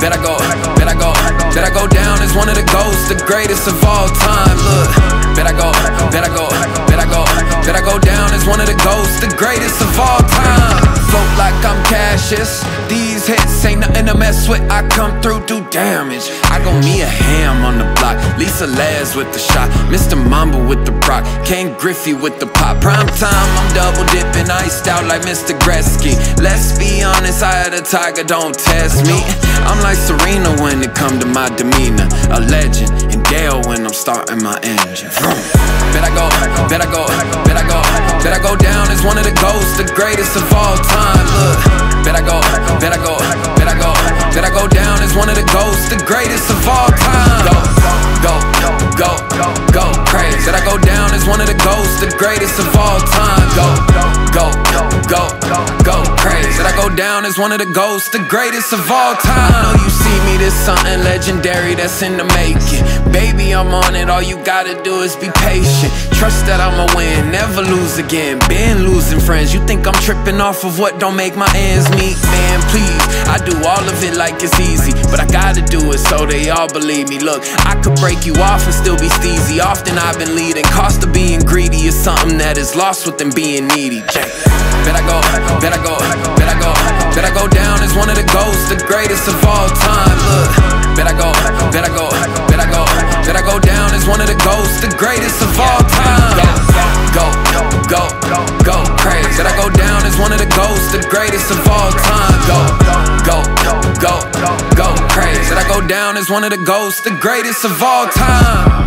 Bet I go down as one of the GOATs, the greatest of all time. Look, bet I go down as one of the GOATs, the greatest of all time. Float like I'm Cassius, these hits ain't nothing to mess with. I come through, do damage. I gon' me a ham on the block, Lisa Laz with the shot, Mr. Mamba with the rock, King Griffey with the pop. Prime time, I'm double dipping, iced out like Mr. Gretzky. Let's be honest, I had a tiger, don't test me. I'm like Serena when it come to my demeanor, a legend, and Dale when I'm starting my engine. Bet I go down as one of the GOATs, the greatest of all time. Look, bet I go down as one of the GOATs, the greatest of all time. Go crazy. Bet I go down as one of the GOATs, the greatest of all time. Go crazy. Bet I go down as one of the GOATs, the greatest of all time. I know you see me, this something legendary that's in the making. Baby, I'm on it, all you gotta do is be patient. Trust that I'ma win, never lose again. Been losing friends, you think I'm tripping off of what don't make my ends meet? Man, please, I do all of it like it's easy, but I gotta do it so they all believe me. Look, I could break you off and still be steezy. Often I've been leading, cost of being greedy is something that is lost within being needy. Bet I go down as one of the GOATs, the greatest of all time. Look, bet I go down as one of the GOATs, the greatest of all time. Go crazy. Bet I go down as one of the GOATs, the greatest of all time. Go crazy. Bet I go down as one of the GOATs, the greatest of all time.